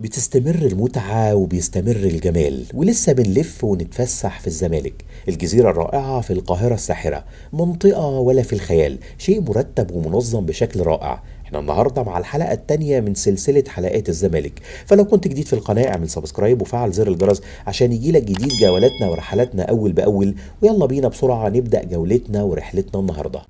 بتستمر المتعة وبيستمر الجمال، ولسه بنلف ونتفسح في الزمالك. الجزيرة الرائعة في القاهرة الساحرة، منطقة ولا في الخيال، شيء مرتب ومنظم بشكل رائع. احنا النهاردة مع الحلقة الثانية من سلسلة حلقات الزمالك، فلو كنت جديد في القناة اعمل سبسكرايب وفعل زر الجرس عشان يجيلك جديد جولاتنا ورحلاتنا أول بأول. ويلا بينا بسرعة نبدأ جولتنا ورحلتنا النهاردة.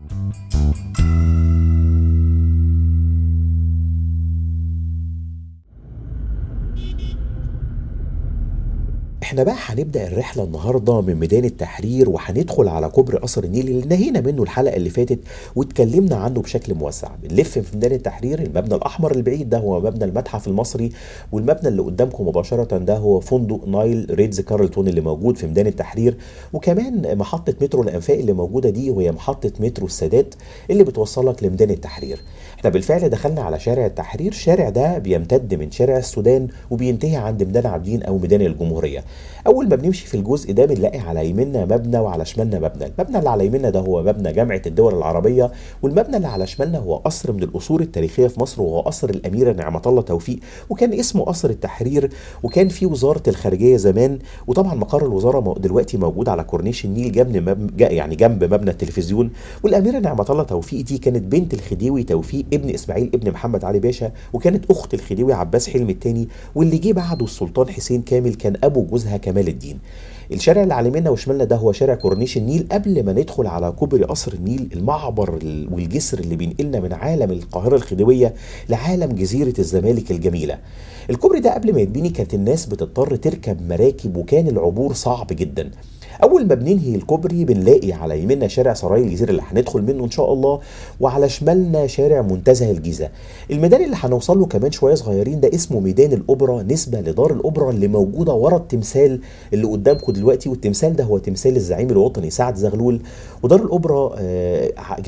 احنا بقى هنبدأ الرحلة النهاردة من ميدان التحرير، وهندخل على كوبري قصر النيل اللي نهينا منه الحلقة اللي فاتت واتكلمنا عنه بشكل موسع. بنلف في ميدان التحرير، المبنى الأحمر البعيد ده هو مبنى المتحف المصري، والمبنى اللي قدامكم مباشرة ده هو فندق نايل ريتز كارلتون اللي موجود في ميدان التحرير. وكمان محطة مترو الأنفاق اللي موجودة دي وهي محطة مترو السادات اللي بتوصلك لميدان التحرير. احنا بالفعل دخلنا على شارع التحرير، الشارع ده بيمتد من شارع السودان وبينتهي عند ميدان عابدين أو ميدان الجمهورية. اول ما بنمشي في الجزء ده بنلاقي على يميننا مبنى وعلى شمالنا مبنى. المبنى اللي على يميننا ده هو مبنى جامعة الدول العربية، والمبنى اللي على شمالنا هو قصر من القصور التاريخية في مصر وهو قصر الأميرة نعمة الله توفيق، وكان اسمه قصر التحرير، وكان فيه وزارة الخارجية زمان. وطبعا مقر الوزارة دلوقتي موجود على كورنيش النيل جنب مبنى التلفزيون. والأميرة نعمة الله توفيق دي كانت بنت الخديوي توفيق ابن إسماعيل ابن محمد علي باشا، وكانت أخت الخديوي عباس حلم الثاني، واللي جه بعده السلطان حسين كامل كان أبو جوزها كمال الدين. الشارع اللي على يميننا وشمالنا ده هو شارع كورنيش النيل قبل ما ندخل على كوبري قصر النيل، المعبر والجسر اللي بينقلنا من عالم القاهرة الخديوية لعالم جزيرة الزمالك الجميلة. الكوبري ده قبل ما يتبني كانت الناس بتضطر تركب مراكب، وكان العبور صعب جدا. اول ما بننهي الكوبري بنلاقي على يميننا شارع سراي الجزيرة اللي هندخل منه ان شاء الله، وعلى شمالنا شارع منتزه الجيزة. الميدان اللي هنوصل له كمان شويه صغيرين ده اسمه ميدان الأوبرا، نسبه لدار الأوبرا اللي موجوده ورا التمثال اللي قدامكم دلوقتي. والتمثال ده هو تمثال الزعيم الوطني سعد زغلول. ودار الأوبرا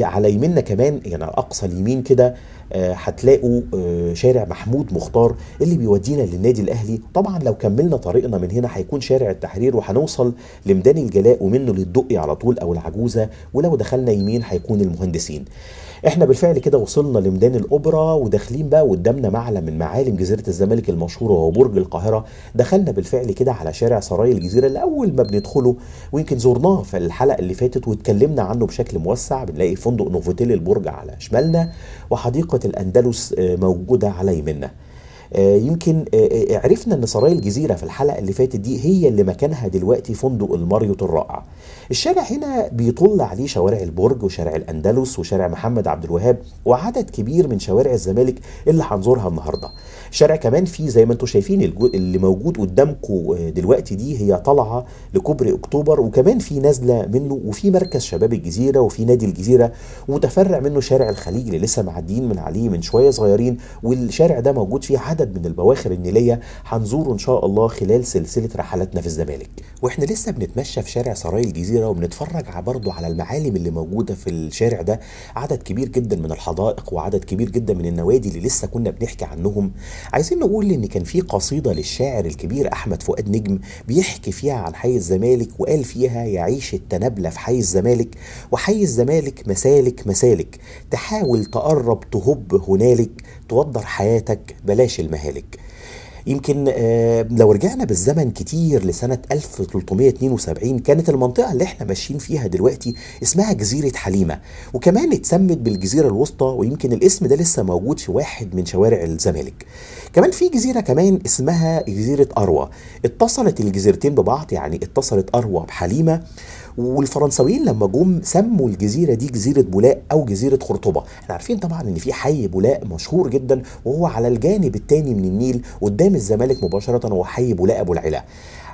على يميننا كمان، يعني على اقصى اليمين كده هتلاقوا شارع محمود مختار اللي بيودينا للنادي الأهلي. طبعا لو كملنا طريقنا من هنا هيكون شارع التحرير، وهنوصل لميدان الجلاء ومنه للدقي على طول او العجوزة، ولو دخلنا يمين هيكون المهندسين. احنا بالفعل كده وصلنا لميدان الأوبرا وداخلين بقى، قدامنا معلم من معالم جزيرة الزمالك المشهور وهو برج القاهرة. دخلنا بالفعل كده على شارع سراي الجزيرة اللي اول ما بندخله، ويمكن زرناه في الحلقة اللي فاتت واتكلمنا عنه بشكل موسع، بنلاقي فندق نوفوتيل البرج على شمالنا، وحديقة الأندلس موجودة على يميننا. يمكن عرفنا ان سراي الجزيرة في الحلقة اللي فاتت دي هي اللي مكانها دلوقتي فندق الماريوت الرائع. الشارع هنا بيطل عليه شوارع البرج وشارع الأندلس وشارع محمد عبد الوهاب وعدد كبير من شوارع الزمالك اللي هنزورها النهارده. الشارع كمان فيه زي ما انتم شايفين اللي موجود قدامكم دلوقتي دي هي طالعه لكوبري اكتوبر، وكمان في نازله منه، وفي مركز شباب الجزيرة وفي نادي الجزيرة، ومتفرع منه شارع الخليج اللي لسه معديين من عليه من شويه صغيرين. والشارع ده موجود فيه عدد من البواخر النيلية هنزوره ان شاء الله خلال سلسلة رحلاتنا في الزمالك. واحنا لسه بنتمشى في شارع سراي الجزيرة وبنتفرج برضه على المعالم اللي موجودة في الشارع ده، عدد كبير جدا من الحدائق وعدد كبير جدا من النوادي اللي لسه كنا بنحكي عنهم. عايزين نقول ان كان في قصيدة للشاعر الكبير أحمد فؤاد نجم بيحكي فيها عن حي الزمالك، وقال فيها: يعيش التنابلة في حي الزمالك، وحي الزمالك مسالك مسالك، تحاول تقرب تهب هنالك، توضر حياتك بلاش المهالك. يمكن لو رجعنا بالزمن كتير لسنة 1372 كانت المنطقة اللي احنا ماشيين فيها دلوقتي اسمها جزيرة حليمة، وكمان اتسمت بالجزيرة الوسطى، ويمكن الاسم ده لسه موجود في واحد من شوارع الزمالك. كمان في جزيرة كمان اسمها جزيرة أروى، اتصلت الجزيرتين ببعض، يعني اتصلت أروى بحليمة. والفرنساويين لما جم سموا الجزيرة دي جزيرة بولاق أو جزيرة خرطبة. احنا عارفين طبعا ان في حي بولاق مشهور جدا وهو على الجانب التاني من النيل قدام الزمالك مباشرة، هو حي بولاق أبو العلا.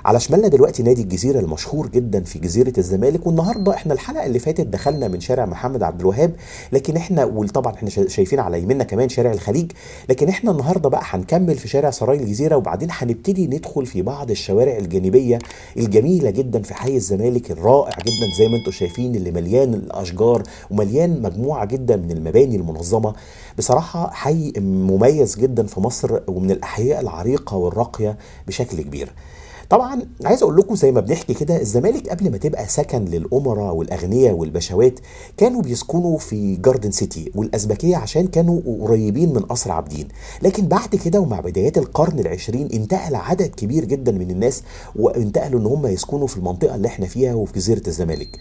على شمالنا دلوقتي نادي الجزيرة المشهور جدا في جزيرة الزمالك. والنهارده احنا الحلقة اللي فاتت دخلنا من شارع محمد عبد الوهاب، لكن احنا وطبعا احنا شايفين على يميننا كمان شارع الخليج، لكن احنا النهارده بقى هنكمل في شارع سراي الجزيرة، وبعدين هنبتدي ندخل في بعض الشوارع الجانبية الجميلة جدا في حي الزمالك الرائع جدا زي ما انتم شايفين، اللي مليان الأشجار ومليان مجموعة جدا من المباني المنظمة. بصراحة حي مميز جدا في مصر ومن الأحياء العريقة والراقية بشكل كبير. طبعا عايز اقول لكم زي ما بنحكي كده، الزمالك قبل ما تبقى سكن للامراء والاغنياء والبشوات كانوا بيسكنوا في جاردن سيتي والازبكيه عشان كانوا قريبين من قصر عابدين، لكن بعد كده ومع بدايات القرن العشرين انتقل عدد كبير جدا من الناس وانتقلوا ان هم يسكنوا في المنطقه اللي احنا فيها وفي جزيره الزمالك.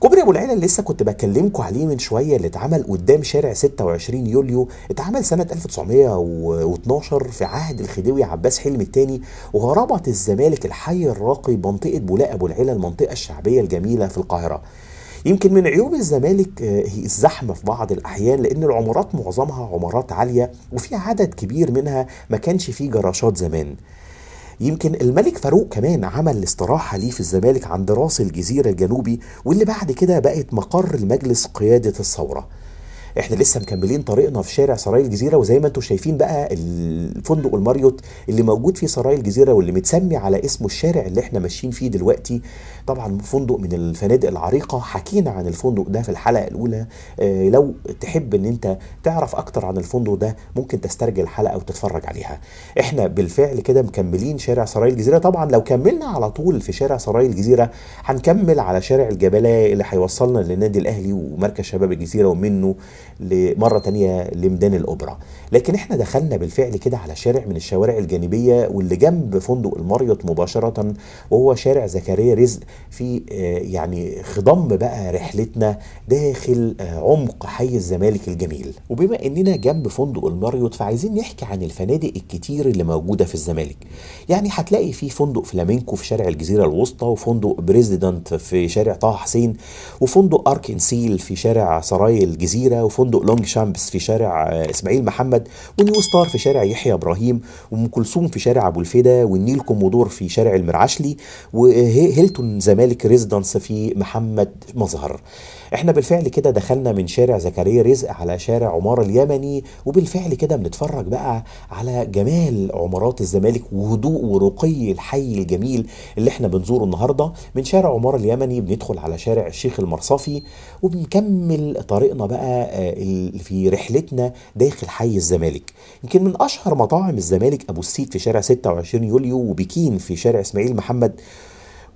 كوبري ابو العلا اللي لسه كنت بكلمكم عليه من شويه اللي اتعمل قدام شارع 26 يوليو اتعمل سنه 1912 في عهد الخديوي عباس حلم الثاني، وربط الزمالك الحي الراقي بمنطقه بولاق ابو العلا المنطقه الشعبيه الجميله في القاهره. يمكن من عيوب الزمالك هي الزحمه في بعض الاحيان، لان العمارات معظمها عمارات عاليه وفي عدد كبير منها ما كانش فيه جراشات زمان. يمكن الملك فاروق كمان عمل استراحه ليه في الزمالك عند راس الجزيره الجنوبي، واللي بعد كده بقت مقر لمجلس قياده الثوره. احنا لسه مكملين طريقنا في شارع سراي الجزيره، وزي ما انتم شايفين بقى الفندق الماريوت اللي موجود في سراي الجزيره واللي متسمي على اسمه الشارع اللي احنا ماشيين فيه دلوقتي. طبعا فندق من الفنادق العريقه، حكينا عن الفندق ده في الحلقه الاولى. لو تحب ان انت تعرف اكتر عن الفندق ده ممكن تسترجع الحلقه وتتفرج عليها. احنا بالفعل كده مكملين شارع سراي الجزيره. طبعا لو كملنا على طول في شارع سراي الجزيره هنكمل على شارع الجبلاء اللي هيوصلنا للنادي الاهلي ومركز شباب الجزيره ومنه لمرة تانية لميدان الأوبرا. لكن احنا دخلنا بالفعل كده على شارع من الشوارع الجانبية واللي جنب فندق الماريوت مباشرة، وهو شارع زكريا رزق، في يعني خضم بقى رحلتنا داخل عمق حي الزمالك الجميل. وبما اننا جنب فندق الماريوت فعايزين نحكي عن الفنادق الكتير اللي موجودة في الزمالك. يعني هتلاقي في فندق فلامينكو في شارع الجزيرة الوسطى، وفندق بريزيدنت في شارع طه حسين، وفندق ارك انسيل في شارع سراي الجزيرة، وفندق لونج شامبس في شارع اسماعيل محمد، ونيو ستار في شارع يحيى ابراهيم، وام كلثوم في شارع ابو الفدا، والنيل كومودور في شارع المرعشلي، وهيلتون زمالك ريزيدنس في محمد مظهر. احنا بالفعل كده دخلنا من شارع زكريا رزق على شارع عمار اليمني، وبالفعل كده بنتفرج بقى على جمال عمارات الزمالك وهدوء ورقي الحي الجميل اللي احنا بنزوره النهارده. من شارع عمار اليمني بندخل على شارع الشيخ المرصفي، وبنكمل طريقنا بقى في رحلتنا داخل حي الزمالك. يمكن من اشهر مطاعم الزمالك ابو السيد في شارع 26 يوليو، وبكين في شارع اسماعيل محمد،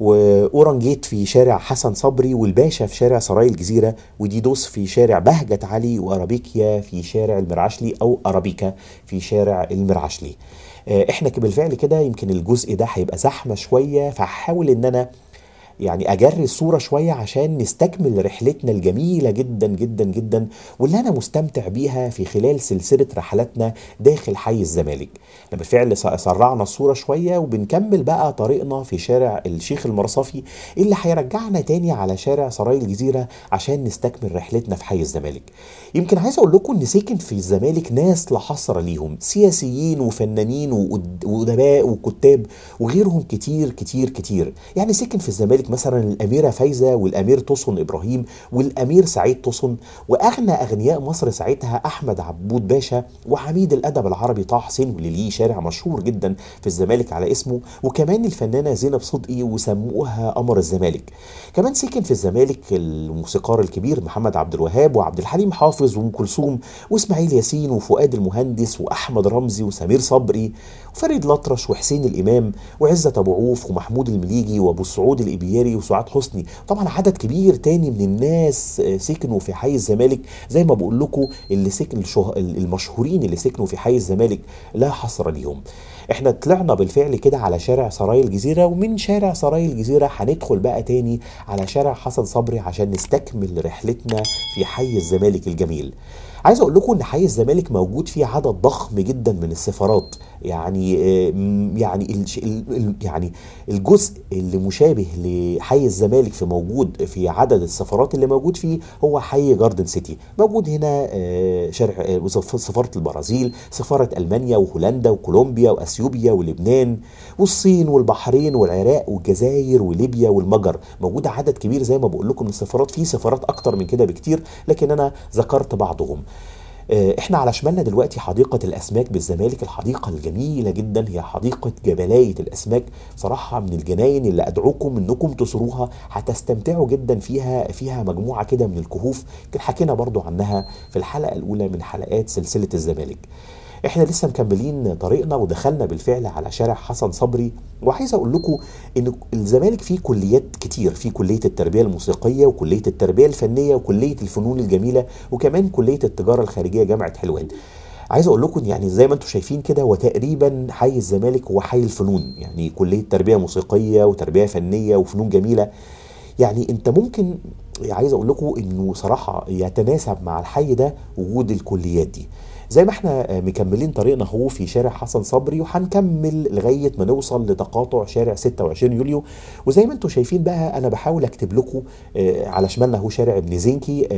واورنجيت في شارع حسن صبري، والباشا في شارع سراي الجزيره، وديدوس في شارع بهجت علي، وارابيكيا في شارع المرعشلي او ارابيكا في شارع المرعشلي. احنا بالفعل كده يمكن الجزء ده هيبقى زحمه شويه، فهحاول ان انا يعني اجري الصوره شويه عشان نستكمل رحلتنا الجميله جدا جدا جدا واللي انا مستمتع بيها في خلال سلسله رحلاتنا داخل حي الزمالك. احنا بالفعل سرعنا الصوره شويه وبنكمل بقى طريقنا في شارع الشيخ المرصفي اللي هيرجعنا تاني على شارع سراي الجزيره عشان نستكمل رحلتنا في حي الزمالك. يمكن عايز اقول لكم ان ساكن في الزمالك ناس لا حصر ليهم، سياسيين وفنانين وادباء وكتاب وغيرهم كتير كتير كتير. يعني ساكن في الزمالك مثلا الاميره فايزه، والامير توسن ابراهيم، والامير سعيد توسن، واغنى اغنياء مصر ساعتها احمد عبود باشا، وعميد الادب العربي طه حسين واللي ليه شارع مشهور جدا في الزمالك على اسمه، وكمان الفنانه زينب صدقي وسموها قمر الزمالك. كمان سكن في الزمالك الموسيقار الكبير محمد عبد الوهاب، وعبد الحليم حافظ، وام كلثوم، واسماعيل ياسين، وفؤاد المهندس، واحمد رمزي، وسمير صبري، وفريد الأطرش، وحسين الامام، وعزت ابو عوف، ومحمود المليجي، وابو سعود الابياري، وسعاد حسني. طبعا عدد كبير تاني من الناس سكنوا في حي الزمالك. زي ما بقول لكم اللي سكن المشهورين اللي سكنوا في حي الزمالك لا حصر ليهم. احنا طلعنا بالفعل كده على شارع سراي الجزيره، ومن شارع سراي الجزيره هندخل بقى تاني على شارع حسن صبري عشان نستكمل رحلتنا في حي الزمالك الجميل. عايز اقول لكم ان حي الزمالك موجود فيه عدد ضخم جدا من السفارات. يعني الجزء اللي مشابه لحي الزمالك في موجود في عدد السفارات اللي موجود فيه هو حي جاردن سيتي. موجود هنا شارع سفاره البرازيل، سفاره المانيا، وهولندا، وكولومبيا، واثيوبيا، ولبنان، والصين، والبحرين، والعراق، والجزائر، وليبيا، والمجر. موجود عدد كبير زي ما بقول لكم من السفارات، في سفارات اكتر من كده بكتير لكن انا ذكرت بعضهم. احنا على شمالنا دلوقتي حديقة الاسماك بالزمالك، الحديقة الجميلة جدا هي حديقة جبلاية الاسماك. صراحة من الجناين اللي ادعوكم انكم تزوروها، هتستمتعوا جدا فيها. فيها مجموعة كده من الكهوف حكينا برضو عنها في الحلقة الاولى من حلقات سلسلة الزمالك. احنا لسه مكملين طريقنا ودخلنا بالفعل على شارع حسن صبري، وعايز اقول لكم ان الزمالك فيه كليات كتير، فيه كليه التربيه الموسيقيه وكليه التربيه الفنيه وكليه الفنون الجميله وكمان كليه التجاره الخارجيه جامعه حلوان. عايز اقول لكم يعني زي ما انتم شايفين كده هو تقريبا حي الزمالك وحي الفنون، يعني كليه تربيه موسيقيه وتربيه فنيه وفنون جميله. يعني انت ممكن عايز اقول لكم انه صراحه يتناسب مع الحي ده وجود الكليات دي. زي ما احنا مكملين طريقنا اهو في شارع حسن صبري وهنكمل لغايه ما نوصل لتقاطع شارع 26 يوليو، وزي ما انتم شايفين بقى انا بحاول اكتب لكم على شمالنا اهو شارع ابن زنكي،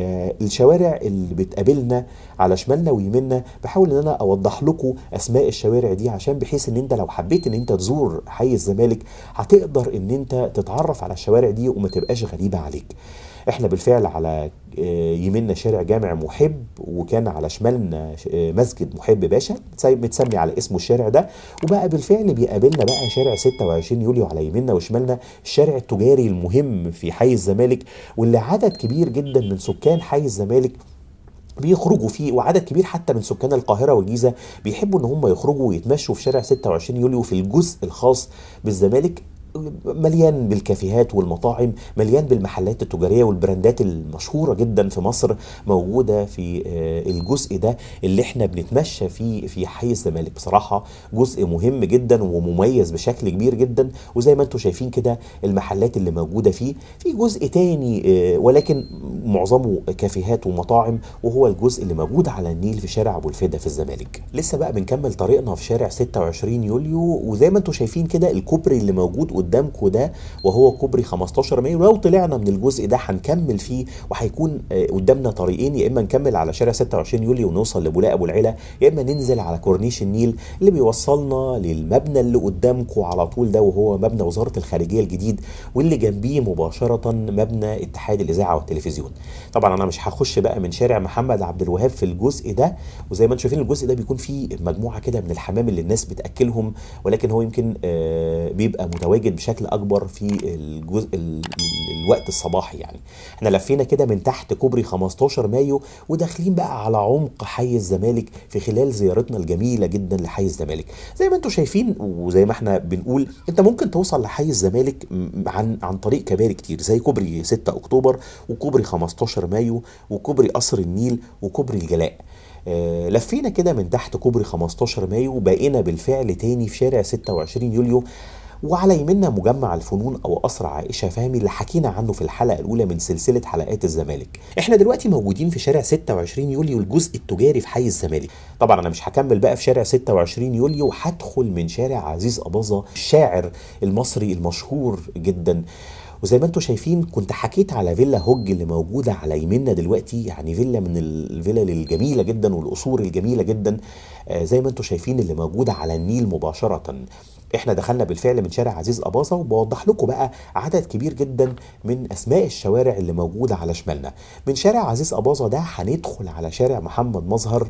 الشوارع اللي بتقابلنا على شمالنا ويمنا بحاول ان انا اوضح لكم اسماء الشوارع دي، عشان بحيث ان انت لو حبيت ان انت تزور حي الزمالك هتقدر ان انت تتعرف على الشوارع دي وما تبقاش غريبه عليك. احنا بالفعل على يميننا شارع جامع محب، وكان على شمالنا مسجد محب باشا متسمي على اسمه الشارع ده، وبقى بالفعل بيقابلنا بقى شارع 26 يوليو على يميننا وشمالنا، الشارع التجاري المهم في حي الزمالك واللي عدد كبير جدا من سكان حي الزمالك بيخرجوا فيه، وعدد كبير حتى من سكان القاهرة والجيزة بيحبوا ان هم يخرجوا ويتمشوا في شارع 26 يوليو في الجزء الخاص بالزمالك، مليان بالكافيهات والمطاعم، مليان بالمحلات التجارية والبراندات المشهورة جدا في مصر موجودة في الجزء ده اللي احنا بنتمشى فيه في حي الزمالك. بصراحة جزء مهم جدا ومميز بشكل كبير جدا، وزي ما انتم شايفين كده المحلات اللي موجودة فيه. في جزء تاني ولكن معظمه كافيهات ومطاعم، وهو الجزء اللي موجود على النيل في شارع ابو الفدا في الزمالك. لسه بقى بنكمل طريقنا في شارع 26 يوليو، وزي ما انتم شايفين كده الكوبري اللي موجود قدامكم ده وهو كوبري 15 مايو. لو طلعنا من الجزء ده هنكمل فيه، وهيكون قدامنا طريقين، يا اما نكمل على شارع 26 يوليو ونوصل لبولاق ابو العلا، يا اما ننزل على كورنيش النيل اللي بيوصلنا للمبنى اللي قدامكم على طول ده، وهو مبنى وزاره الخارجيه الجديد واللي جنبيه مباشره مبنى اتحاد الاذاعه والتلفزيون. طبعا انا مش هخش بقى من شارع محمد عبد الوهاب في الجزء ده، وزي ما انتم شايفين الجزء ده بيكون فيه مجموعه كده من الحمام اللي الناس بتاكلهم، ولكن هو يمكن بيبقى متواجد بشكل اكبر في الجزء الوقت الصباحي. يعني احنا لفينا كده من تحت كوبري 15 مايو وداخلين بقى على عمق حي الزمالك في خلال زيارتنا الجميله جدا لحي الزمالك. زي ما انتم شايفين وزي ما احنا بنقول انت ممكن توصل لحي الزمالك عن طريق كباري كتير، زي كوبري 6 اكتوبر وكوبري 15 مايو وكوبري قصر النيل وكوبري الجلاء. لفينا كده من تحت كوبري 15 مايو وبقينا بالفعل تاني في شارع 26 يوليو، وعلى يمنا مجمع الفنون او قصر عائشه فهمي اللي حكينا عنه في الحلقه الاولى من سلسله حلقات الزمالك. احنا دلوقتي موجودين في شارع 26 يوليو الجزء التجاري في حي الزمالك. طبعا انا مش هكمل بقى في شارع 26 يوليو وهدخل من شارع عزيز أباظة الشاعر المصري المشهور جدا، وزي ما انتم شايفين كنت حكيت على فيلا هوج اللي موجوده على يميننا دلوقتي، يعني فيلا من الفلل الجميله جدا والقصور الجميله جدا زي ما انتم شايفين اللي موجوده على النيل مباشره. احنا دخلنا بالفعل من شارع عزيز أباظة، وبوضح لكم بقى عدد كبير جدا من اسماء الشوارع اللي موجوده على شمالنا. من شارع عزيز أباظة ده هندخل على شارع محمد مظهر،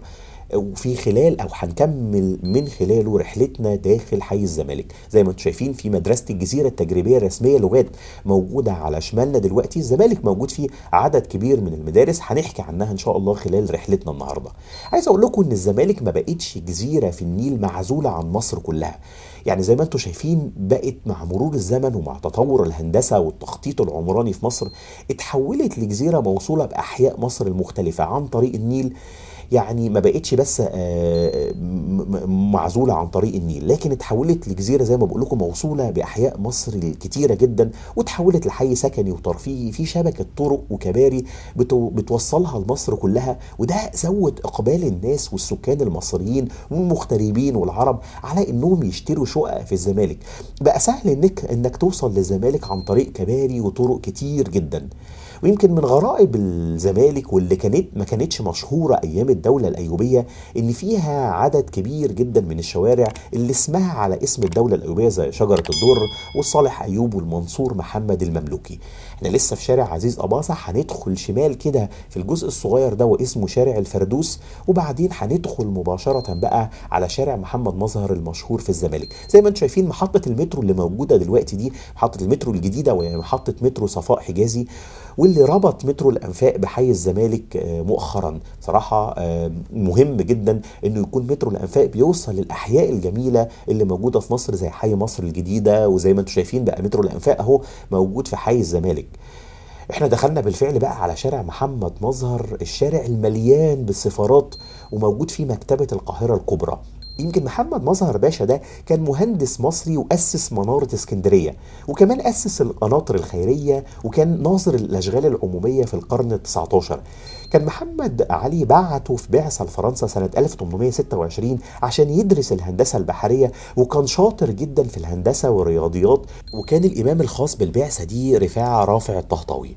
وفي خلال او هنكمل من خلاله رحلتنا داخل حي الزمالك. زي ما انتم شايفين في مدرسه الجزيره التجريبيه الرسميه لغات موجوده على شمالنا دلوقتي. الزمالك موجود فيه عدد كبير من المدارس هنحكي عنها ان شاء الله خلال رحلتنا النهارده. عايز اقول لكم ان الزمالك ما بقتش جزيره في النيل معزوله عن مصر كلها، يعني زي ما انتم شايفين بقت مع مرور الزمن ومع تطور الهندسه والتخطيط العمراني في مصر اتحولت لجزيره موصوله باحياء مصر المختلفه عن طريق النيل. يعني ما بقتش بس معزوله عن طريق النيل، لكن اتحولت لجزيره زي ما بقول لكم موصوله باحياء مصر الكتيره جدا، وتحولت لحي سكني وترفيهي في شبكه طرق وكباري بتوصلها لمصر كلها، وده زود اقبال الناس والسكان المصريين والمغتربين والعرب على انهم يشتروا شقق في الزمالك. بقى سهل انك توصل للزمالك عن طريق كباري وطرق كتير جدا. ويمكن من غرائب الزمالك واللي ما كانتش مشهوره ايام الدوله الايوبيه ان فيها عدد كبير جدا من الشوارع اللي اسمها على اسم الدوله الايوبيه، زي شجره الدر والصالح ايوب والمنصور محمد المملوكي. احنا لسه في شارع عزيز أباظة هندخل شمال كده في الجزء الصغير ده واسمه شارع الفردوس، وبعدين هندخل مباشره بقى على شارع محمد مظهر المشهور في الزمالك. زي ما انتم شايفين محطه المترو اللي موجوده دلوقتي دي محطه المترو الجديده ومحطه مترو صفاء حجازي، واللي ربط مترو الأنفاق بحي الزمالك مؤخرا. صراحة مهم جدا انه يكون مترو الأنفاق بيوصل للأحياء الجميلة اللي موجودة في مصر زي حي مصر الجديدة، وزي ما انتم شايفين بقى مترو الأنفاق اهو موجود في حي الزمالك. احنا دخلنا بالفعل بقى على شارع محمد مظهر، الشارع المليان بالسفارات وموجود فيه مكتبة القاهرة الكبرى. يمكن محمد مظهر باشا ده كان مهندس مصري وأسس منارة اسكندرية، وكمان أسس القناطر الخيرية، وكان ناظر الأشغال العمومية في القرن ال19. كان محمد علي بعته في بعثة لفرنسا سنة 1826 عشان يدرس الهندسة البحرية، وكان شاطر جدا في الهندسة والرياضيات، وكان الإمام الخاص بالبعثة دي رافع الطهطاوي.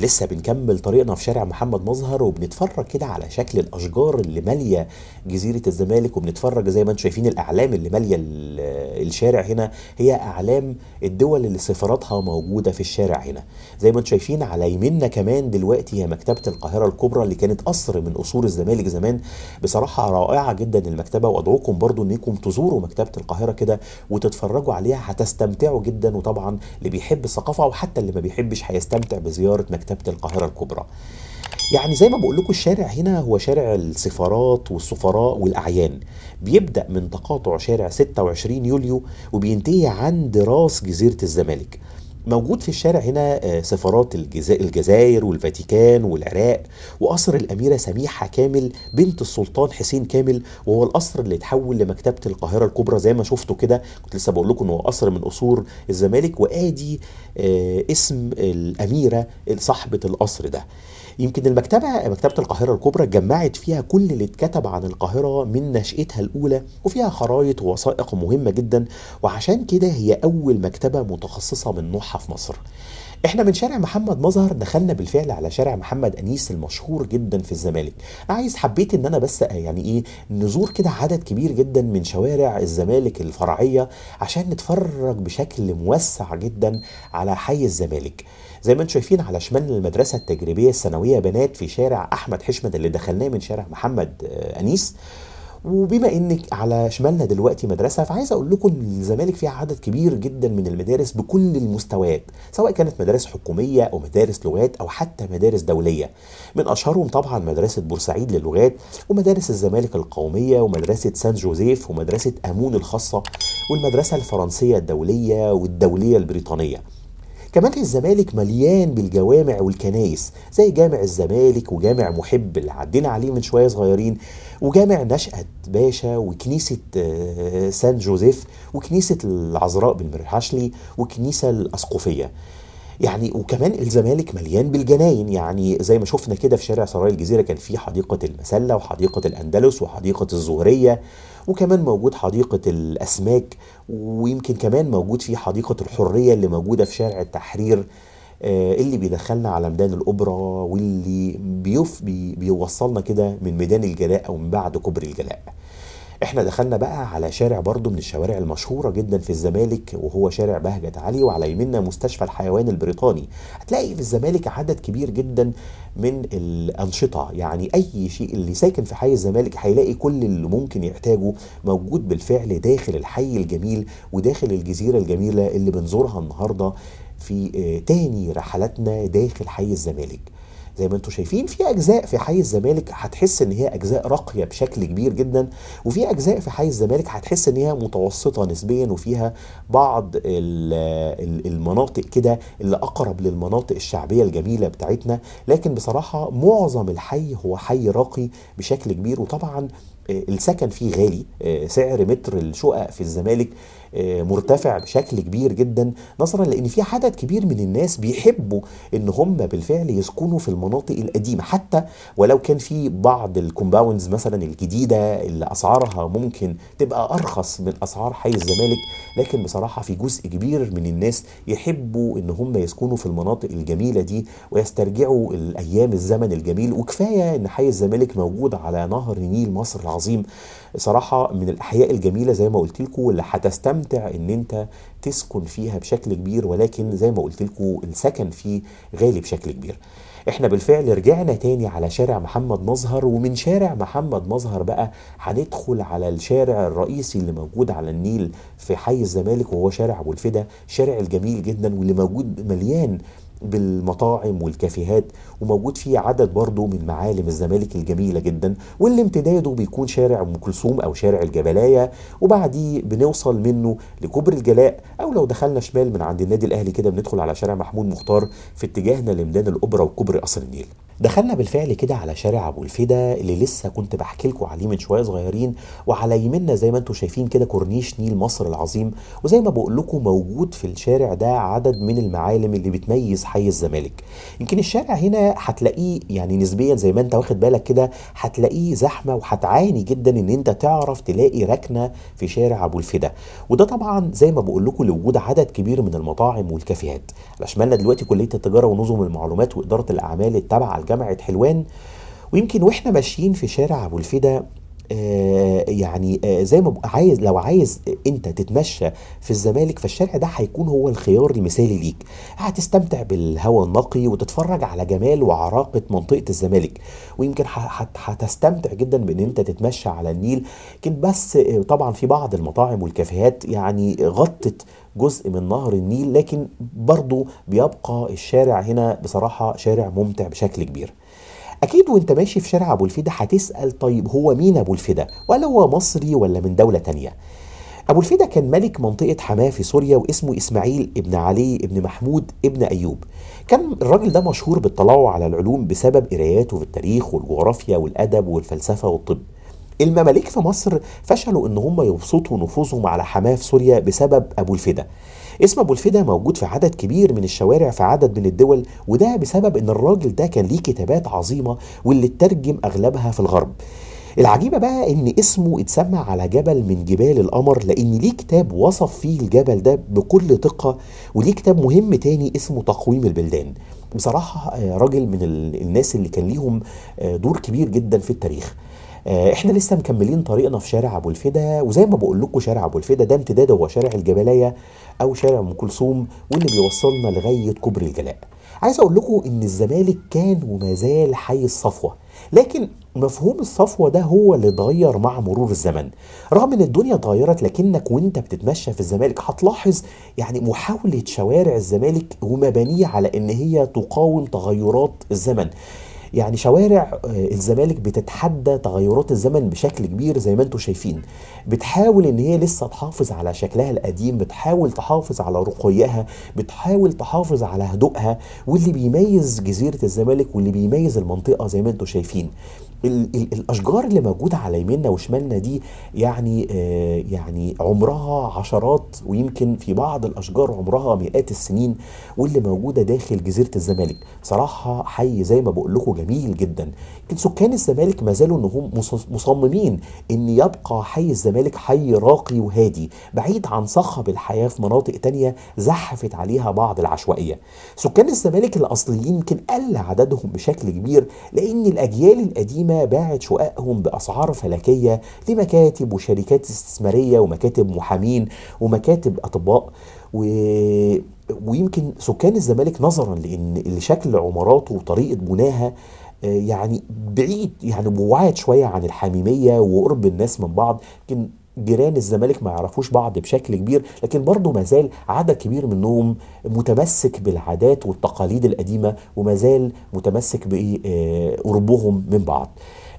لسه بنكمل طريقنا في شارع محمد مظهر وبنتفرج كده على شكل الاشجار اللي ماليه جزيره الزمالك، وبنتفرج زي ما انتم شايفين الاعلام اللي ماليه الشارع هنا، هي اعلام الدول اللي سفاراتها موجوده في الشارع هنا. زي ما انتم شايفين على يميننا كمان دلوقتي هي مكتبه القاهره الكبرى اللي كانت قصر من قصور الزمالك زمان. بصراحه رائعه جدا المكتبه، وادعوكم برضو انكم تزوروا مكتبه القاهره كده وتتفرجوا عليها، هتستمتعوا جدا. وطبعا اللي بيحب الثقافه وحتى اللي ما بيحبش هيستمتع بزياره مكتبة القاهرة الكبرى. يعني زي ما بقول لكم الشارع هنا هو شارع السفارات والسفراء والاعيان، بيبدا من تقاطع شارع 26 يوليو وبينتهي عند راس جزيرة الزمالك. موجود في الشارع هنا سفارات الجزائر والفاتيكان والعراق، وقصر الأميرة سميحة كامل بنت السلطان حسين كامل، وهو القصر اللي اتحول لمكتبة القاهرة الكبرى زي ما شفتوا كده. كنت لسه بقول لكم ان هو قصر من قصور الزمالك، وادي اسم الأميرة صاحبة القصر ده. يمكن المكتبة، مكتبة القاهرة الكبرى، جمعت فيها كل اللي اتكتب عن القاهرة من نشأتها الأولى، وفيها خرايط ووثائق مهمة جدا، وعشان كده هي أول مكتبة متخصصة من نوعها في مصر. احنا من شارع محمد مظهر دخلنا بالفعل على شارع محمد انيس المشهور جدا في الزمالك. حبيت ان انا بس يعني ايه نزور كده عدد كبير جدا من شوارع الزمالك الفرعيه عشان نتفرج بشكل موسع جدا على حي الزمالك. زي ما انتم شايفين على شمال المدرسه التجريبيه الثانويه بنات في شارع احمد حشمت اللي دخلناه من شارع محمد انيس. وبما انك على شمالنا دلوقتي مدرسه، فعايز اقول لكم ان الزمالك فيها عدد كبير جدا من المدارس بكل المستويات، سواء كانت مدارس حكوميه او مدارس لغات او حتى مدارس دوليه. من اشهرهم طبعا مدرسه بورسعيد للغات، ومدارس الزمالك القوميه، ومدرسه سان جوزيف، ومدرسه امون الخاصه، والمدرسه الفرنسيه الدوليه، والدوليه البريطانيه. كمان الزمالك مليان بالجوامع والكنايس زي جامع الزمالك وجامع محب اللي عدينا عليه من شويه صغيرين، وجامع نشأة باشا، وكنيسة سان جوزيف، وكنيسة العذراء بالمرحاشلي، وكنيسة الأسقفية. يعني وكمان الزمالك مليان بالجناين، يعني زي ما شفنا كده في شارع سراي الجزيرة كان في حديقة المسلة، وحديقة الأندلس، وحديقة الزهرية، وكمان موجود حديقة الأسماك، ويمكن كمان موجود في حديقة الحرية اللي موجودة في شارع التحرير، اللي بيدخلنا على ميدان الأوبرا، واللي بيوصلنا كده من ميدان الجلاء أو من بعد كوبري الجلاء. احنا دخلنا بقى على شارع برضو من الشوارع المشهورة جدا في الزمالك، وهو شارع بهجت علي، وعلى يميننا مستشفى الحيوان البريطاني. هتلاقي في الزمالك عدد كبير جدا من الأنشطة، يعني أي شيء اللي ساكن في حي الزمالك هيلاقي كل اللي ممكن يحتاجه موجود بالفعل داخل الحي الجميل وداخل الجزيرة الجميلة اللي بنزورها النهاردة في تاني رحلاتنا داخل حي الزمالك. زي ما انتم شايفين في اجزاء في حي الزمالك هتحس ان هي اجزاء راقيه بشكل كبير جدا، وفي اجزاء في حي الزمالك هتحس ان هي متوسطه نسبيا، وفيها بعض المناطق كده اللي اقرب للمناطق الشعبيه الجميله بتاعتنا. لكن بصراحه معظم الحي هو حي راقي بشكل كبير، وطبعا السكن فيه غالي، سعر متر الشقق في الزمالك مرتفع بشكل كبير جدا، نظرا لان في عدد كبير من الناس بيحبوا ان هم بالفعل يسكنوا في المناطق القديمه، حتى ولو كان في بعض الكومباوندز مثلا الجديده اللي اسعارها ممكن تبقى ارخص من اسعار حي الزمالك، لكن بصراحه في جزء كبير من الناس يحبوا ان هم يسكنوا في المناطق الجميله دي ويسترجعوا الايام الزمن الجميل. وكفايه ان حي الزمالك موجود على نهر نيل مصر العظيم، صراحه من الاحياء الجميله زي ما قلت لكم، واللي هتستمتع ان انت تسكن فيها بشكل كبير، ولكن زي ما قلت لكم السكن فيه غالي بشكل كبير. احنا بالفعل رجعنا تاني على شارع محمد مظهر، ومن شارع محمد مظهر بقى هندخل على الشارع الرئيسي اللي موجود على النيل في حي الزمالك، وهو شارع ابو الفدا، شارع الجميل جدا واللي موجود مليان بالمطاعم والكافيهات، وموجود فيه عدد برضه من معالم الزمالك الجميلة جدا، واللي امتداده بيكون شارع أم كلثوم أو شارع الجبلاية، وبعديه بنوصل منه لكوبري الجلاء، أو لو دخلنا شمال من عند النادي الأهلي كده بندخل على شارع محمود مختار في اتجاهنا لميدان الأوبرا وكوبري قصر النيل. دخلنا بالفعل كده على شارع ابو الفدا اللي لسه كنت بحكي لكم عليه من شويه صغيرين، وعلى يمنا زي ما انتم شايفين كده كورنيش نيل مصر العظيم، وزي ما بقول لكم موجود في الشارع ده عدد من المعالم اللي بتميز حي الزمالك. يمكن الشارع هنا هتلاقيه يعني نسبيا زي ما انت واخد بالك كده هتلاقيه زحمه، وهتعاني جدا ان انت تعرف تلاقي ركنه في شارع ابو الفدا، وده طبعا زي ما بقول لكم لوجود عدد كبير من المطاعم والكافيهات. على شمالنا دلوقتي كليه التجاره ونظم المعلومات واداره الاعمال التابعه جامعة حلوان، ويمكن واحنا ماشيين في شارع ابو الفدا زي ما عايز، لو عايز انت تتمشى في الزمالك فالشارع ده هيكون هو الخيار المثالي ليك. هتستمتع بالهواء النقي وتتفرج على جمال وعراقه منطقه الزمالك، ويمكن هتستمتع جدا بان انت تتمشى على النيل. لكن بس طبعا في بعض المطاعم والكافيهات يعني غطت جزء من نهر النيل، لكن برضو بيبقى الشارع هنا بصراحه شارع ممتع بشكل كبير. اكيد وانت ماشي في شارع ابو الفدا هتسال طيب هو مين ابو الفدا؟ ولا هو مصري ولا من دوله تانية؟ ابو الفدا كان ملك منطقه حماه في سوريا، واسمه اسماعيل ابن علي ابن محمود ابن ايوب. كان الراجل ده مشهور بالطلوع على العلوم بسبب قراياته في التاريخ والجغرافيا والادب والفلسفه والطب. المماليك في مصر فشلوا ان هم يبسطوا نفوذهم على حماه في سوريا بسبب ابو الفدا. اسم ابو الفدا موجود في عدد كبير من الشوارع في عدد من الدول، وده بسبب ان الراجل ده كان ليه كتابات عظيمه واللي اترجم اغلبها في الغرب. العجيبه بقى ان اسمه اتسمى على جبل من جبال القمر، لان ليه كتاب وصف فيه الجبل ده بكل دقه، وليه كتاب مهم تاني اسمه تقويم البلدان. بصراحه راجل من الناس اللي كان ليهم دور كبير جدا في التاريخ. احنا لسه مكملين طريقنا في شارع ابو الفدا، وزي ما بقول لكم شارع ابو الفدا ده امتداده هو شارع الجبلايه او شارع ام كلثوم، واللي بيوصلنا لغايه كوبري الجلاء. عايز اقول لكم ان الزمالك كان وما زال حي الصفوه، لكن مفهوم الصفوه ده هو اللي اتغير مع مرور الزمن. رغم ان الدنيا اتغيرت، لكنك وانت بتتمشى في الزمالك هتلاحظ يعني محاوله شوارع الزمالك ومبانيه على ان هي تقاوم تغيرات الزمن. يعني شوارع الزمالك بتتحدى تغيرات الزمن بشكل كبير زي ما انتم شايفين، بتحاول ان هي لسه تحافظ على شكلها القديم، بتحاول تحافظ على رقيها، بتحاول تحافظ على هدوءها، واللي بيميز جزيرة الزمالك واللي بيميز المنطقة زي ما انتم شايفين الاشجار اللي موجوده على يميننا وشمالنا دي يعني عمرها عشرات، ويمكن في بعض الاشجار عمرها مئات السنين، واللي موجوده داخل جزيره الزمالك. صراحه حي زي ما بقول لكم جميل جدا. لكن سكان الزمالك ما زالوا ان هم مصممين ان يبقى حي الزمالك حي راقي وهادي، بعيد عن صخب الحياه في مناطق تانية زحفت عليها بعض العشوائيه. سكان الزمالك الاصليين يمكن قل عددهم بشكل كبير، لان الاجيال القديمه باعت شققهم بأسعار فلكية لمكاتب وشركات استثمارية ومكاتب محامين ومكاتب أطباء. ويمكن سكان الزمالك نظرا لأن شكل عماراته وطريقة بناها يعني بعيد يعني بعاد شوية عن الحميمية وقرب الناس من بعض، يمكن جيران الزمالك ما يعرفوش بعض بشكل كبير، لكن برضه ما زال عدد كبير منهم متمسك بالعادات والتقاليد القديمه، وما زال متمسك بقربهم من بعض.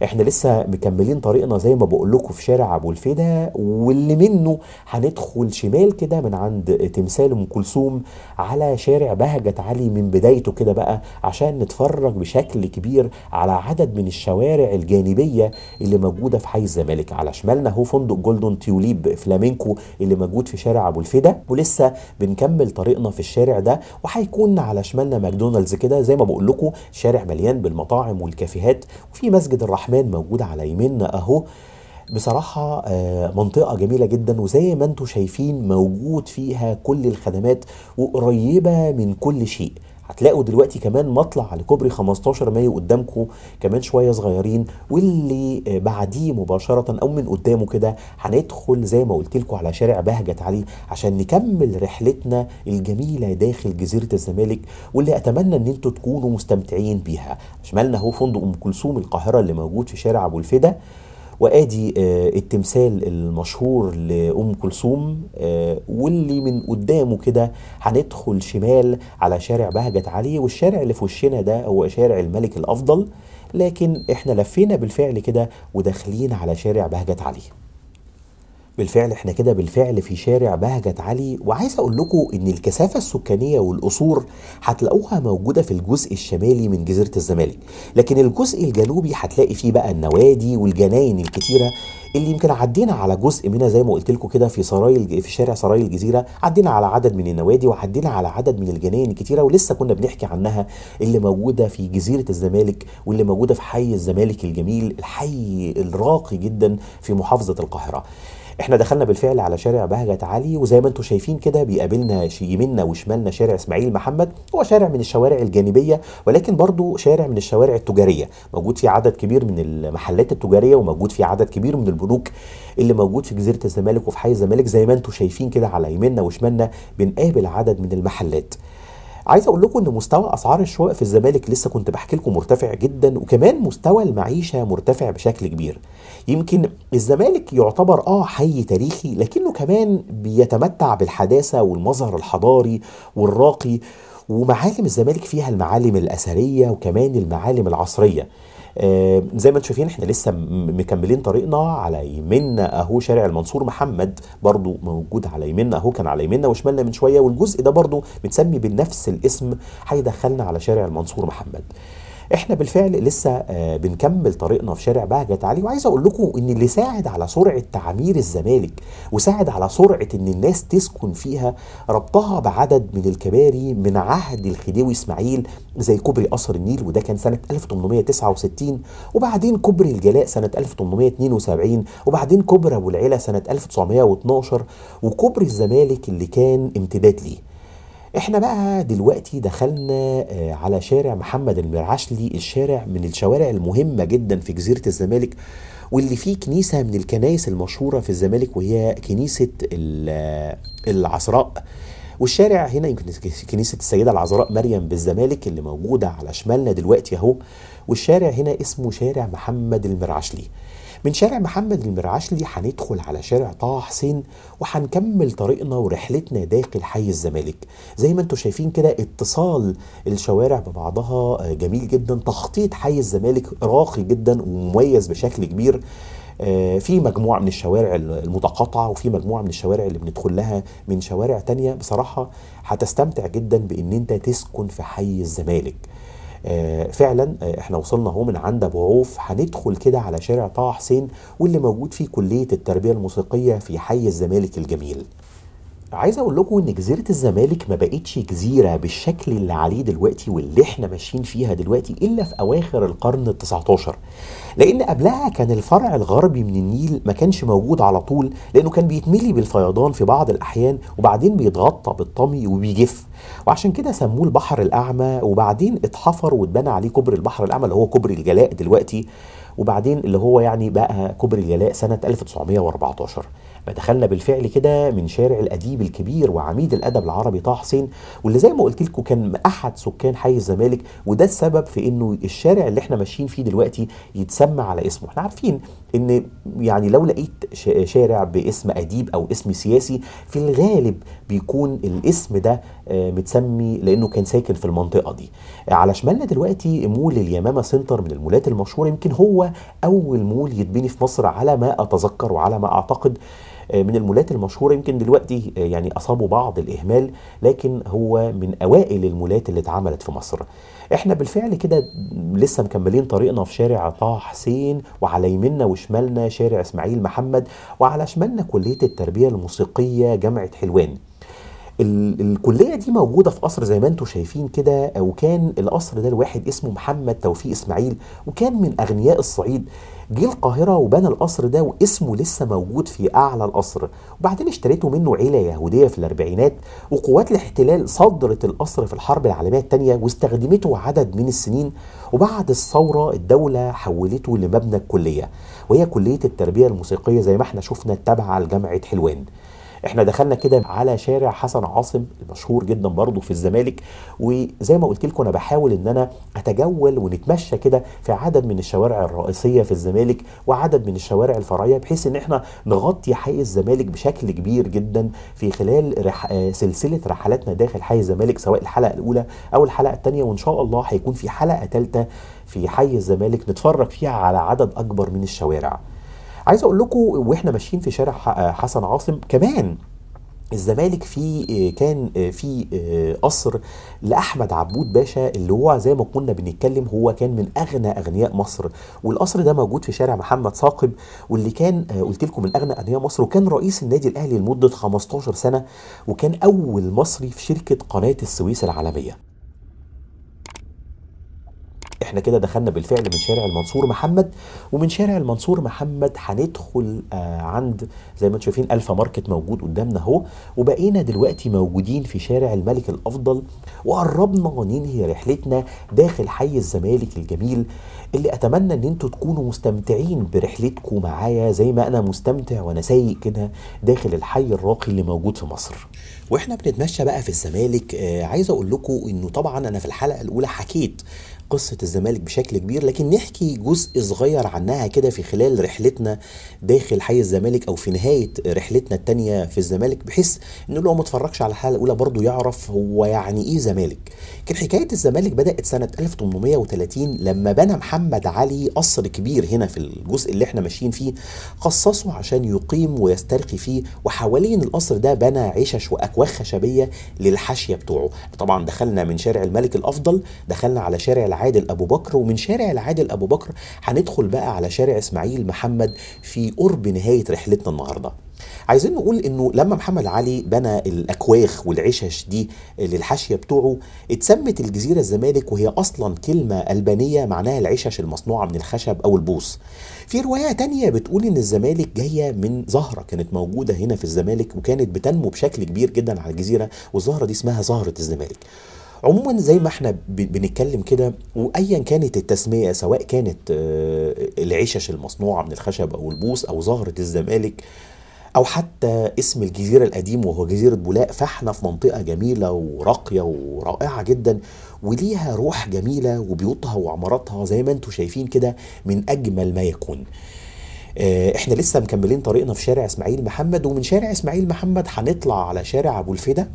احنا لسه مكملين طريقنا زي ما بقول لكم في شارع ابو الفدا، واللي منه هندخل شمال كده من عند تمثال ام كلثوم على شارع بهجت علي من بدايته كده بقى، عشان نتفرج بشكل كبير على عدد من الشوارع الجانبيه اللي موجوده في حي الزمالك. على شمالنا هو فندق جولدن تيوليب فلامينكو اللي موجود في شارع ابو الفدا، ولسه بنكمل طريقنا في الشارع ده، وهيكون على شمالنا ماكدونالدز كده زي ما بقول لكم، شارع مليان بالمطاعم والكافيهات، وفي مسجد الرحمن موجود على يميننا اهو. بصراحة منطقة جميلة جدا، وزي ما انتم شايفين موجود فيها كل الخدمات وقريبة من كل شيء. هتلاقوا دلوقتي كمان مطلع على كوبري 15 مايو قدامكم كمان شوية صغيرين، واللي بعديه مباشرة او من قدامه كده هندخل زي ما قلت لكم على شارع بهجت علي، عشان نكمل رحلتنا الجميلة داخل جزيرة الزمالك، واللي اتمنى ان انتوا تكونوا مستمتعين بيها. شمالنا هو فندق ام كلثوم القاهرة اللي موجود في شارع ابو الفدا، وادي التمثال المشهور لأم كلثوم، واللي من قدامه كده هندخل شمال على شارع بهجت علي، والشارع اللي في وشنا ده هو شارع الملك الأفضل، لكن احنا لفينا بالفعل كده وداخلين على شارع بهجت علي. بالفعل احنا كده في شارع بهجت علي، وعايز اقول لكم ان الكثافه السكانيه والقصور هتلاقوها موجوده في الجزء الشمالي من جزيره الزمالك، لكن الجزء الجنوبي هتلاقي فيه بقى النوادي والجناين الكتيره اللي يمكن عدينا على جزء منها زي ما قلت لكم كده في شارع سراي الجزيره، عدينا على عدد من النوادي وعدينا على عدد من الجناين الكتيره ولسه كنا بنحكي عنها اللي موجوده في جزيره الزمالك واللي موجوده في حي الزمالك الجميل، الحي الراقي جدا في محافظه القاهره. احنا دخلنا بالفعل على شارع بهجت علي، وزي ما انتم شايفين كده بيقابلنا يميننا وشمالنا شارع اسماعيل محمد، هو شارع من الشوارع الجانبيه ولكن برضو شارع من الشوارع التجاريه، موجود فيه عدد كبير من المحلات التجاريه وموجود فيه عدد كبير من البنوك اللي موجود في جزيره الزمالك وفي حي الزمالك. زي ما انتم شايفين كده على يميننا وشمالنا بنقابل عدد من المحلات. عايز اقول لكم ان مستوى اسعار الشقق في الزمالك لسه كنت بحكي لكم مرتفع جدا، وكمان مستوى المعيشه مرتفع بشكل كبير. يمكن الزمالك يعتبر حي تاريخي، لكنه كمان بيتمتع بالحداثه والمظهر الحضاري والراقي، ومعالم الزمالك فيها المعالم الاثريه وكمان المعالم العصريه. زي ما انتم شايفين احنا لسه مكملين طريقنا، على يميننا اهو شارع المنصور محمد برضو موجود على يميننا اهو، كان على يميننا وشمالنا من شويه، والجزء ده برضو متسمي بنفس الاسم هيدخلنا على شارع المنصور محمد. احنا بالفعل لسه بنكمل طريقنا في شارع بهجت علي، وعايز اقول لكم ان اللي ساعد على سرعه تعمير الزمالك وساعد على سرعه ان الناس تسكن فيها ربطها بعدد من الكباري من عهد الخديوي اسماعيل، زي كوبري قصر النيل وده كان سنه 1869، وبعدين كوبري الجلاء سنه 1872، وبعدين كوبري ابو العلا سنه 1912، وكوبري الزمالك اللي كان امتداد ليه. احنا بقى دلوقتي دخلنا على شارع محمد المرعشلي، الشارع من الشوارع المهمة جدا في جزيرة الزمالك، واللي فيه كنيسة من الكنائس المشهورة في الزمالك وهي كنيسة العذراء، والشارع هنا يمكن كنيسة السيدة العذراء مريم بالزمالك اللي موجودة على شمالنا دلوقتي اهو، والشارع هنا اسمه شارع محمد المرعشلي. من شارع محمد المرعشلي هندخل على شارع طه حسين، وهنكمل طريقنا ورحلتنا داخل حي الزمالك. زي ما انتم شايفين كده اتصال الشوارع ببعضها جميل جدا، تخطيط حي الزمالك راقي جدا ومميز بشكل كبير، في مجموعة من الشوارع المتقاطعة وفي مجموعة من الشوارع اللي بندخل لها من شوارع تانية. بصراحة هتستمتع جدا بان انت تسكن في حي الزمالك. فعلا احنا وصلنا اهو من عند ابو عوف، هندخل كده على شارع طه حسين واللي موجود فيه كليه التربيه الموسيقيه في حي الزمالك الجميل. عايز اقول لكم ان جزيره الزمالك ما بقتش جزيره بالشكل اللي عليه دلوقتي واللي احنا ماشيين فيها دلوقتي الا في اواخر القرن ال19، لان قبلها كان الفرع الغربي من النيل ما كانش موجود على طول، لانه كان بيتملي بالفيضان في بعض الاحيان وبعدين بيتغطى بالطمي وبيجف، وعشان كده سموه البحر الاعمى، وبعدين اتحفر واتبنى عليه كوبري البحر الاعمى اللي هو كوبري الجلاء دلوقتي، وبعدين اللي هو يعني بقى كوبري الجلاء سنه 1914. فدخلنا بالفعل كده من شارع الاديب الكبير وعميد الادب العربي طه حسين، واللي زي ما قلت لكم كان احد سكان حي الزمالك، وده السبب في انه الشارع اللي احنا ماشيين فيه دلوقتي يتسمى على اسمه. احنا عارفين ان يعني لو لقيت شارع باسم اديب او اسم سياسي في الغالب بيكون الاسم ده متسمي لانه كان ساكن في المنطقه دي. على شمالنا دلوقتي مول اليمامه سنتر من المولات المشهوره، يمكن هو اول مول يتبني في مصر على ما اتذكر وعلى ما اعتقد، من المولات المشهورة. يمكن دلوقتي يعني أصابوا بعض الإهمال، لكن هو من أوائل المولات اللي اتعملت في مصر. احنا بالفعل كده لسه مكملين طريقنا في شارع طه حسين، وعلى يميننا وشمالنا شارع اسماعيل محمد، وعلى شمالنا كلية التربية الموسيقية جامعة حلوان. الكلية دي موجودة في قصر زي ما انتم شايفين كده، وكان القصر ده الواحد اسمه محمد توفيق اسماعيل، وكان من أغنياء الصعيد، جه القاهرة وبنى القصر ده واسمه لسه موجود في أعلى القصر، وبعدين اشتريته منه عيلة يهودية في الأربعينات، وقوات الاحتلال صدرت القصر في الحرب العالمية الثانية واستخدمته عدد من السنين، وبعد الثورة الدولة حولته لمبنى الكلية، وهي كلية التربية الموسيقية زي ما احنا شفنا تابعة لجامعة حلوان. احنا دخلنا كده على شارع حسن عاصم المشهور جدا برضه في الزمالك، وزي ما قلت لكم انا بحاول ان انا اتجول ونتمشى كده في عدد من الشوارع الرئيسيه في الزمالك وعدد من الشوارع الفرعيه، بحيث ان احنا نغطي حي الزمالك بشكل كبير جدا في خلال سلسله رحلاتنا داخل حي الزمالك، سواء الحلقه الاولى او الحلقه الثانيه، وان شاء الله هيكون في حلقه ثالثه في حي الزمالك نتفرج فيها على عدد اكبر من الشوارع. عايز اقول لكم واحنا ماشيين في شارع حسن عاصم كمان الزمالك كان في قصر لأحمد عبود باشا، اللي هو زي ما كنا بنتكلم هو كان من أغنى أغنياء مصر، والقصر ده موجود في شارع محمد ثاقب، واللي كان قلت لكم من أغنى أغنياء مصر، وكان رئيس النادي الأهلي لمدة 15 سنة، وكان أول مصري في شركة قناة السويس العالمية. احنا كده دخلنا بالفعل من شارع المنصور محمد، ومن شارع المنصور محمد هندخل عند زي ما انتم شايفين الفا ماركت موجود قدامنا اهو، وبقينا دلوقتي موجودين في شارع الملك الافضل، وقربنا ننهي رحلتنا داخل حي الزمالك الجميل، اللي اتمنى ان انتم تكونوا مستمتعين برحلتكم معايا زي ما انا مستمتع وانا سايق كده داخل الحي الراقي اللي موجود في مصر. واحنا بنتمشى بقى في الزمالك عايز اقول لكم انه طبعا انا في الحلقه الاولى حكيت قصة الزمالك بشكل كبير، لكن نحكي جزء صغير عنها كده في خلال رحلتنا داخل حي الزمالك او في نهاية رحلتنا التانية في الزمالك، بحيث انه لو ما اتفرجش على الحلقة الاولى برضو يعرف هو يعني ايه زمالك. كان حكاية الزمالك بدأت سنة 1830 لما بنى محمد علي قصر كبير هنا في الجزء اللي احنا ماشيين فيه، خصصه عشان يقيم ويسترخي فيه، وحوالين القصر ده بنى عشش واكواخ خشبية للحاشية بتوعه. طبعا دخلنا من شارع الملك الافضل، دخلنا على شارع العادل ابو بكر، ومن شارع العادل ابو بكر هندخل بقى على شارع اسماعيل محمد في قرب نهايه رحلتنا النهارده. عايزين نقول انه لما محمد علي بنى الاكواخ والعشش دي للحاشيه بتوعه اتسمت الجزيره الزمالك، وهي اصلا كلمه البانيه معناها العشش المصنوعه من الخشب او البوص. في روايه تانية بتقول ان الزمالك جايه من زهره كانت موجوده هنا في الزمالك وكانت بتنمو بشكل كبير جدا على الجزيره، والزهره دي اسمها زهره الزمالك. عموما زي ما احنا بنتكلم كده، وايا كانت التسميه سواء كانت العشش المصنوعه من الخشب او البوص او زهره الزمالك او حتى اسم الجزيره القديم وهو جزيره بولاق، فاحنا في منطقه جميله وراقيه ورائعه جدا، وليها روح جميله، وبيوتها وعماراتها زي ما انتم شايفين كده من اجمل ما يكون. احنا لسه مكملين طريقنا في شارع اسماعيل محمد، ومن شارع اسماعيل محمد هنطلع على شارع ابو الفدا،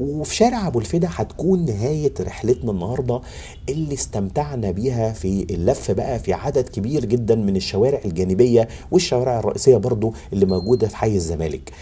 وفي شارع ابو الفدا هتكون نهايه رحلتنا النهارده اللي استمتعنا بيها في اللف بقى في عدد كبير جدا من الشوارع الجانبيه والشوارع الرئيسيه برضو اللي موجوده في حي الزمالك.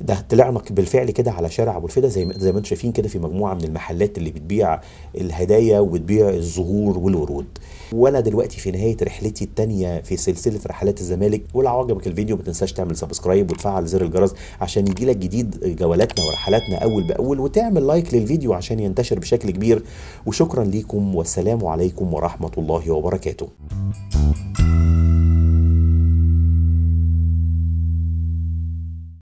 ده طلعنا بالفعل كده على شارع ابو الفدا زي ما انتم شايفين كده في مجموعه من المحلات اللي بتبيع الهدايا وبتبيع الزهور والورود. وانا دلوقتي في نهايه رحلتي الثانيه في سلسله رحلات الزمالك، ولو عجبك الفيديو ما تنساش تعمل سبسكرايب وتفعل زر الجرس عشان يجيلك جديد جولاتنا ورحلاتنا اول باول، وتعمل لايك للفيديو عشان ينتشر بشكل كبير، وشكرا ليكم والسلام عليكم ورحمه الله وبركاته.